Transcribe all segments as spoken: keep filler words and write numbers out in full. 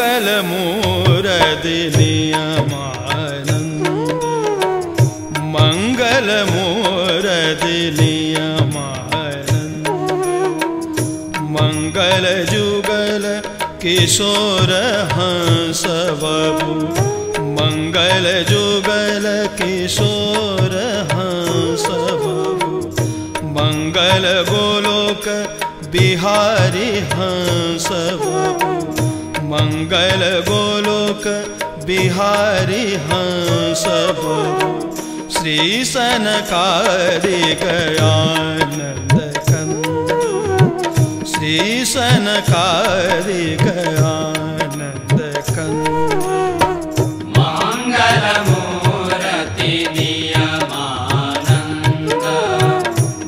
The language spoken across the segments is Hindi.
मंगल मूरति नियम आनंद मंगल मूरति नियम आनंद मंगल जुगल किशोर हंस बाबू मंगल जुगल किशोर हंस बाबू मंगल गोलोक बिहारी हंस बाबू मंगल गोलोक बिहारी हंस बाबू श्री सनकादिक आनंद श्री सनकादिक आनंद कंद मंगल मूर्ति नियम आनंद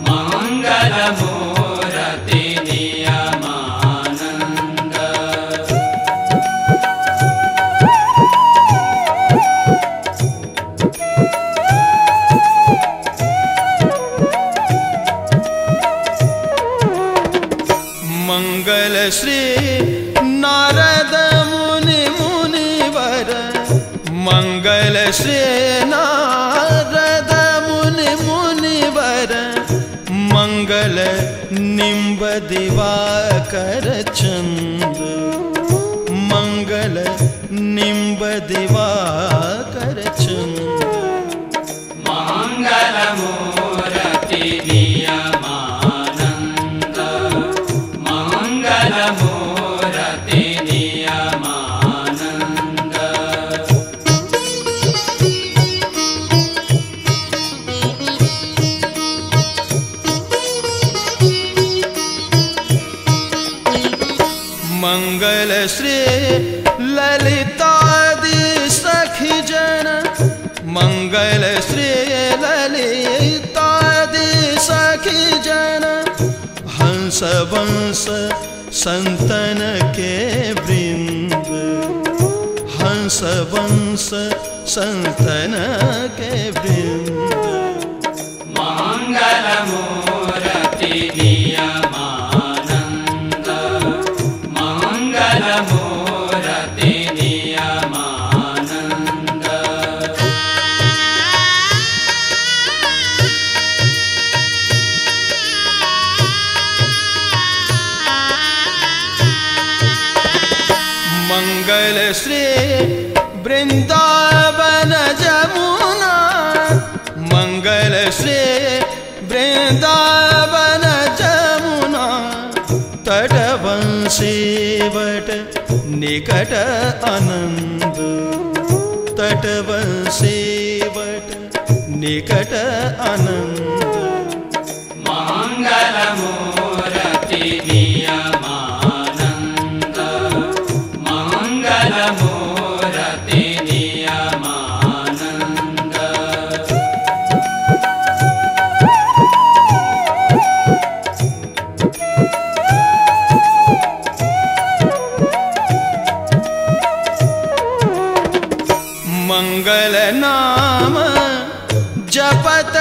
मंगल मूर्ति नियम आनंद मंगल श्री नारद मुनि मुनिवर मंगल श्री नारद मुनि मुनिवर मंगल निम्ब दिवाकर चंद मंगल निम्ब दिवाकर चंद मंगल मूर्ति नियम आनंद मंगल मूर्ति नियम आनंद मंगल श्री ललितादि सखी जन मंगल श्री ललितादि सखी जन हंस वंश संतन के वृंद हंस वंश संतन के वृंद मंगल मूर्ति नियम आनंद मंगल मूर्ति नियम आनंद मंगल श्री वृंदावन जमुना मंगल श्री वृंदावन जमुना तटवंशी वट निकट आनंद तटवंशी वट निकट आनंद मंगल मूर्ति नियम आनंद मंगल मूर्ति नियम आनंद मंगल नाम जपत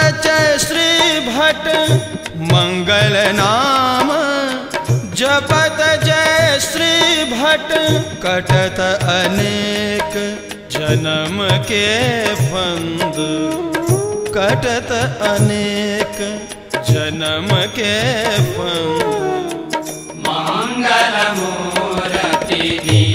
श्रीभट मंगल नाम जपत जय श्रीभट कटत अनेक जन्म के फंद कटत अनेक जन्म के फंद मंगल मूर्ति